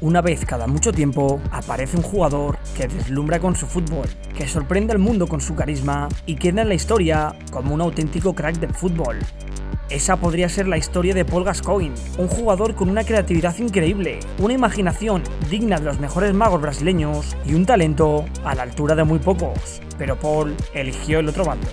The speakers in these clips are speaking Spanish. Una vez cada mucho tiempo aparece un jugador que deslumbra con su fútbol, que sorprende al mundo con su carisma y queda en la historia como un auténtico crack del fútbol. Esa podría ser la historia de Paul Gascoigne, un jugador con una creatividad increíble, una imaginación digna de los mejores magos brasileños y un talento a la altura de muy pocos, pero Paul eligió el otro bando.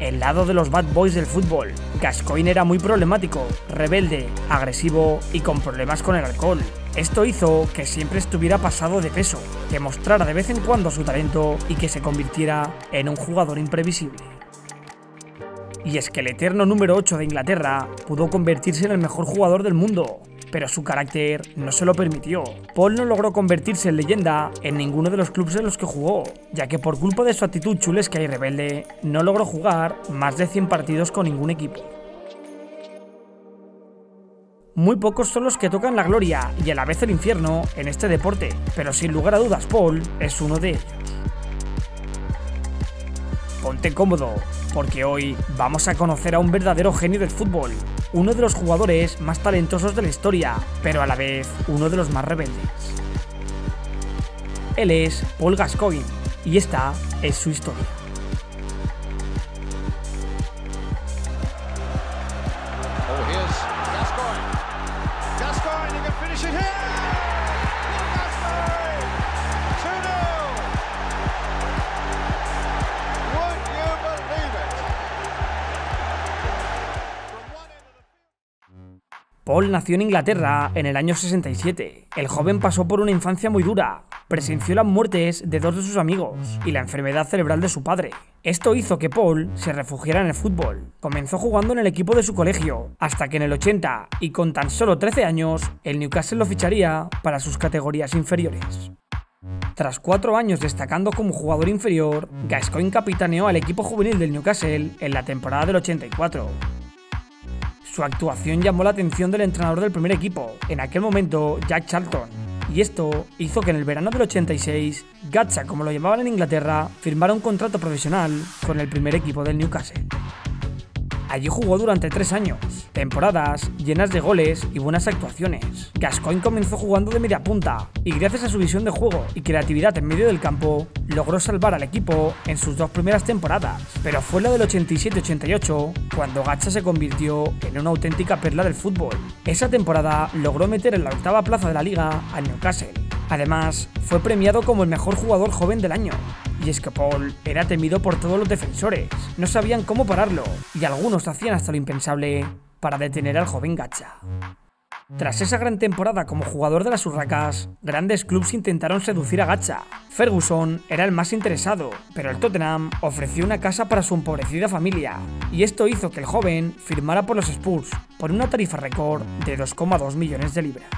El lado de los bad boys del fútbol. Gascoigne era muy problemático, rebelde, agresivo y con problemas con el alcohol. Esto hizo que siempre estuviera pasado de peso, que mostrara de vez en cuando su talento y que se convirtiera en un jugador imprevisible. Y es que el eterno número 8 de Inglaterra pudo convertirse en el mejor jugador del mundo, pero su carácter no se lo permitió. Paul no logró convertirse en leyenda en ninguno de los clubes en los que jugó, ya que por culpa de su actitud chulesca y rebelde, no logró jugar más de 100 partidos con ningún equipo. Muy pocos son los que tocan la gloria y a la vez el infierno en este deporte, pero sin lugar a dudas Paul es uno de ellos. Ponte cómodo, porque hoy vamos a conocer a un verdadero genio del fútbol, uno de los jugadores más talentosos de la historia, pero a la vez uno de los más rebeldes. Él es Paul Gascoigne, y esta es su historia. Paul nació en Inglaterra en el año 67. El joven pasó por una infancia muy dura, presenció las muertes de dos de sus amigos y la enfermedad cerebral de su padre. Esto hizo que Paul se refugiara en el fútbol. Comenzó jugando en el equipo de su colegio, hasta que en el 80 y con tan solo 13 años, el Newcastle lo ficharía para sus categorías inferiores. Tras 4 años destacando como jugador inferior, Gascoigne capitaneó al equipo juvenil del Newcastle en la temporada del 84. Su actuación llamó la atención del entrenador del primer equipo, en aquel momento Jack Charlton, y esto hizo que en el verano del 86, Gacha, como lo llamaban en Inglaterra, firmara un contrato profesional con el primer equipo del Newcastle. Allí jugó durante 3 años, temporadas llenas de goles y buenas actuaciones. Gascoigne comenzó jugando de mediapunta y gracias a su visión de juego y creatividad en medio del campo, logró salvar al equipo en sus 2 primeras temporadas, pero fue la del 87-88 cuando Gacha se convirtió en una auténtica perla del fútbol. Esa temporada logró meter en la 8ª plaza de la liga al Newcastle. Además, fue premiado como el mejor jugador joven del año. Y es que Paul era temido por todos los defensores, no sabían cómo pararlo, y algunos hacían hasta lo impensable para detener al joven Gacha. Tras esa gran temporada como jugador de las Urracas, grandes clubes intentaron seducir a Gacha. Ferguson era el más interesado, pero el Tottenham ofreció una casa para su empobrecida familia, y esto hizo que el joven firmara por los Spurs por una tarifa récord de 2,2 millones de libras.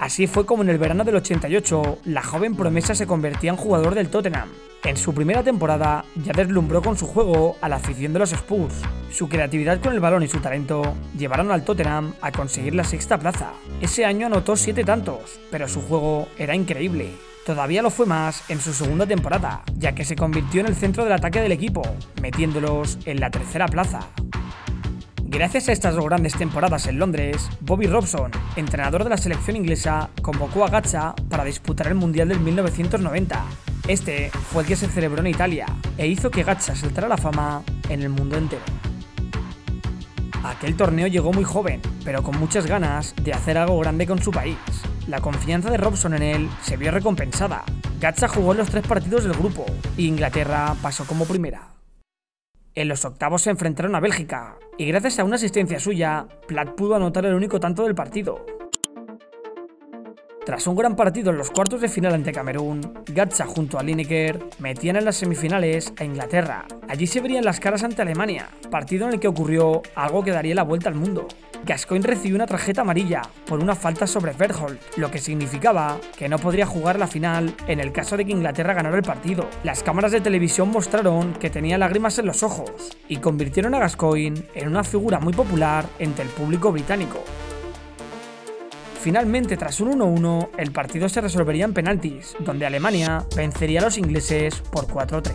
Así fue como en el verano del 88, la joven promesa se convertía en jugador del Tottenham. En su primera temporada ya deslumbró con su juego a la afición de los Spurs. Su creatividad con el balón y su talento llevaron al Tottenham a conseguir la 6ª plaza. Ese año anotó 7 tantos, pero su juego era increíble. Todavía lo fue más en su segunda temporada, ya que se convirtió en el centro del ataque del equipo, metiéndolos en la 3ª plaza. Gracias a estas 2 grandes temporadas en Londres, Bobby Robson, entrenador de la selección inglesa, convocó a Gacha para disputar el Mundial del 1990. Este fue el que se celebró en Italia e hizo que Gacha saltara la fama en el mundo entero. Aquel torneo llegó muy joven, pero con muchas ganas de hacer algo grande con su país. La confianza de Robson en él se vio recompensada. Gacha jugó en los 3 partidos del grupo y Inglaterra pasó como primera. En los octavos se enfrentaron a Bélgica, y gracias a una asistencia suya, Platt pudo anotar el único tanto del partido. Tras un gran partido en los cuartos de final ante Camerún, Gacha junto a Lineker metían en las semifinales a Inglaterra. Allí se verían las caras ante Alemania, partido en el que ocurrió algo que daría la vuelta al mundo. Gascoigne recibió una tarjeta amarilla por una falta sobre Berthold, lo que significaba que no podría jugar la final en el caso de que Inglaterra ganara el partido. Las cámaras de televisión mostraron que tenía lágrimas en los ojos y convirtieron a Gascoigne en una figura muy popular entre el público británico. Finalmente, tras un 1-1, el partido se resolvería en penaltis, donde Alemania vencería a los ingleses por 4-3.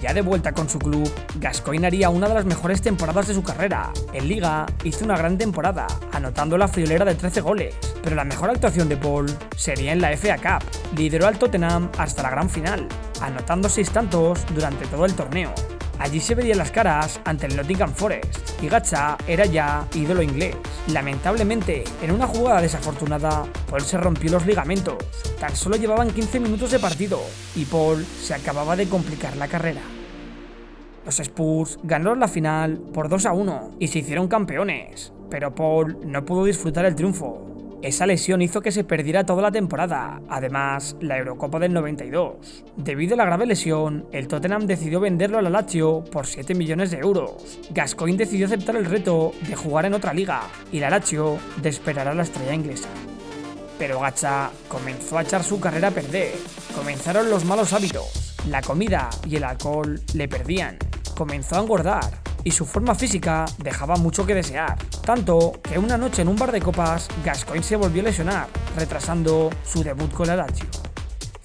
Ya de vuelta con su club, Gascoigne haría una de las mejores temporadas de su carrera. En Liga hizo una gran temporada, anotando la friolera de 13 goles, pero la mejor actuación de Paul sería en la FA CUP. Lideró al Tottenham hasta la gran final, anotando 6 tantos durante todo el torneo. Allí se verían las caras ante el Nottingham Forest, y Gacha era ya ídolo inglés. Lamentablemente, en una jugada desafortunada, Paul se rompió los ligamentos. Tan solo llevaban 15 minutos de partido, y Paul se acababa de complicar la carrera. Los Spurs ganaron la final por 2-1 y se hicieron campeones, pero Paul no pudo disfrutar el triunfo. Esa lesión hizo que se perdiera toda la temporada, además la Eurocopa del 92. Debido a la grave lesión, el Tottenham decidió venderlo a la Lazio por 7 millones de euros. Gascoigne decidió aceptar el reto de jugar en otra liga, y la Lazio despertará a la estrella inglesa. Pero Gacha comenzó a echar su carrera a perder. Comenzaron los malos hábitos, la comida y el alcohol le perdían. Comenzó a engordar, y su forma física dejaba mucho que desear, tanto que una noche en un bar de copas Gascoigne se volvió a lesionar, retrasando su debut con la Lazio.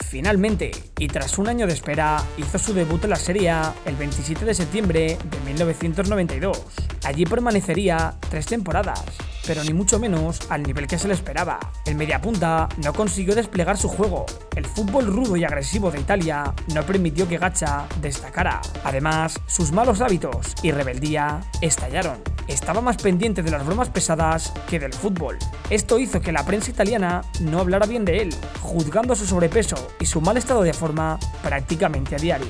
Finalmente, y tras un año de espera, hizo su debut en la Serie A el 27 de septiembre de 1992. Allí permanecería 3 temporadas, pero ni mucho menos al nivel que se le esperaba. El mediapunta no consiguió desplegar su juego. El fútbol rudo y agresivo de Italia no permitió que Gacha destacara. Además, sus malos hábitos y rebeldía estallaron. Estaba más pendiente de las bromas pesadas que del fútbol. Esto hizo que la prensa italiana no hablara bien de él, juzgando su sobrepeso y su mal estado de forma prácticamente a diario.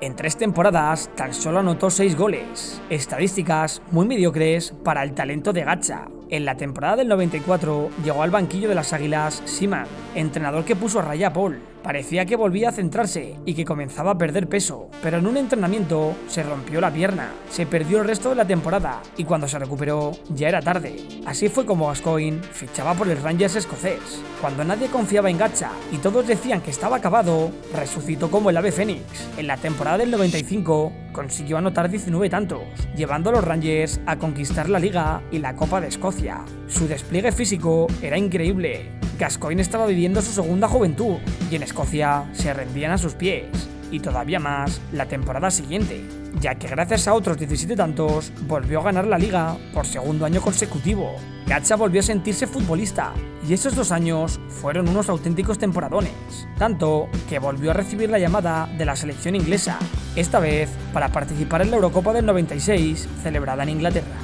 En 3 temporadas tan solo anotó 6 goles, estadísticas muy mediocres para el talento de Gacha. En la temporada del 94 llegó al banquillo de las Águilas Siman, entrenador que puso a raya a Paul. Parecía que volvía a centrarse y que comenzaba a perder peso, pero en un entrenamiento se rompió la pierna. Se perdió el resto de la temporada y cuando se recuperó ya era tarde. Así fue como Gascoigne fichaba por el Rangers escocés. Cuando nadie confiaba en Gacha y todos decían que estaba acabado, resucitó como el ave fénix. En la temporada del 95 consiguió anotar 19 tantos, llevando a los Rangers a conquistar la Liga y la Copa de Escocia. Su despliegue físico era increíble. Gascoigne estaba viviendo su segunda juventud y en Escocia se rendían a sus pies, y todavía más la temporada siguiente, ya que gracias a otros 17 tantos volvió a ganar la Liga por segundo año consecutivo. Gacha volvió a sentirse futbolista y esos 2 años fueron unos auténticos temporadones, tanto que volvió a recibir la llamada de la selección inglesa, esta vez para participar en la Eurocopa del 96 celebrada en Inglaterra.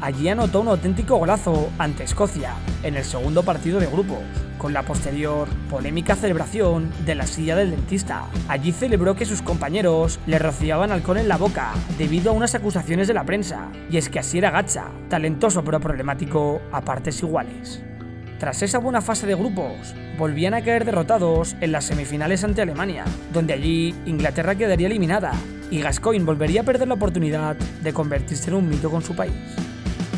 Allí anotó un auténtico golazo ante Escocia en el segundo partido de grupos, con la posterior polémica celebración de la silla del dentista. Allí celebró que sus compañeros le rociaban alcohol en la boca debido a unas acusaciones de la prensa, y es que así era Gacha, talentoso pero problemático a partes iguales. Tras esa buena fase de grupos, volvían a caer derrotados en las semifinales ante Alemania, donde allí Inglaterra quedaría eliminada y Gascoigne volvería a perder la oportunidad de convertirse en un mito con su país.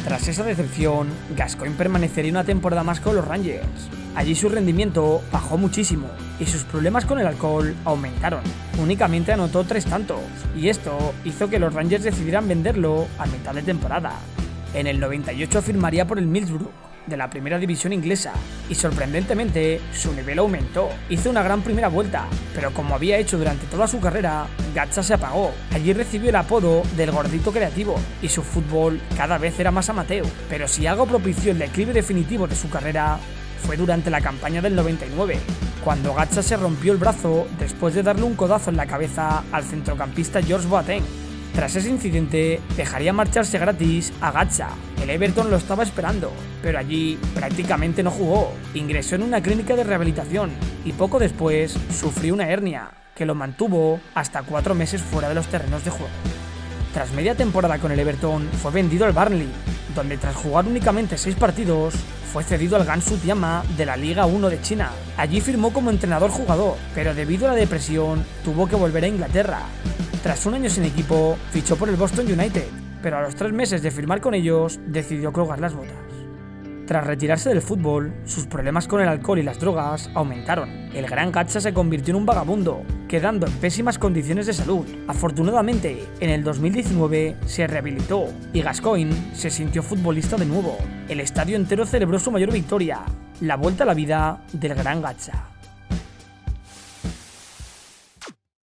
Tras esa decepción, Gascoigne permanecería una temporada más con los Rangers. Allí su rendimiento bajó muchísimo y sus problemas con el alcohol aumentaron. Únicamente anotó 3 tantos y esto hizo que los Rangers decidieran venderlo a mitad de temporada. En el 98 firmaría por el Middlesbrough de la primera división inglesa y sorprendentemente su nivel aumentó. Hizo una gran primera vuelta, pero como había hecho durante toda su carrera, Gacha se apagó. Allí recibió el apodo del gordito creativo y su fútbol cada vez era más amateur, pero si algo propició el declive definitivo de su carrera fue durante la campaña del 99, cuando Gacha se rompió el brazo después de darle un codazo en la cabeza al centrocampista George Boateng. Tras ese incidente, dejaría marcharse gratis a Gacha. El Everton lo estaba esperando, pero allí prácticamente no jugó. Ingresó en una clínica de rehabilitación y poco después sufrió una hernia, que lo mantuvo hasta 4 meses fuera de los terrenos de juego. Tras media temporada con el Everton, fue vendido al Burnley, donde tras jugar únicamente 6 partidos, fue cedido al Gansu Tianma de la Liga 1 de China. Allí firmó como entrenador-jugador, pero debido a la depresión, tuvo que volver a Inglaterra. Tras un año sin equipo, fichó por el Boston United, pero a los 3 meses de firmar con ellos, decidió colgar las botas. Tras retirarse del fútbol, sus problemas con el alcohol y las drogas aumentaron. El gran Gacha se convirtió en un vagabundo, quedando en pésimas condiciones de salud. Afortunadamente, en el 2019 se rehabilitó y Gascoigne se sintió futbolista de nuevo. El estadio entero celebró su mayor victoria, la vuelta a la vida del gran Gacha.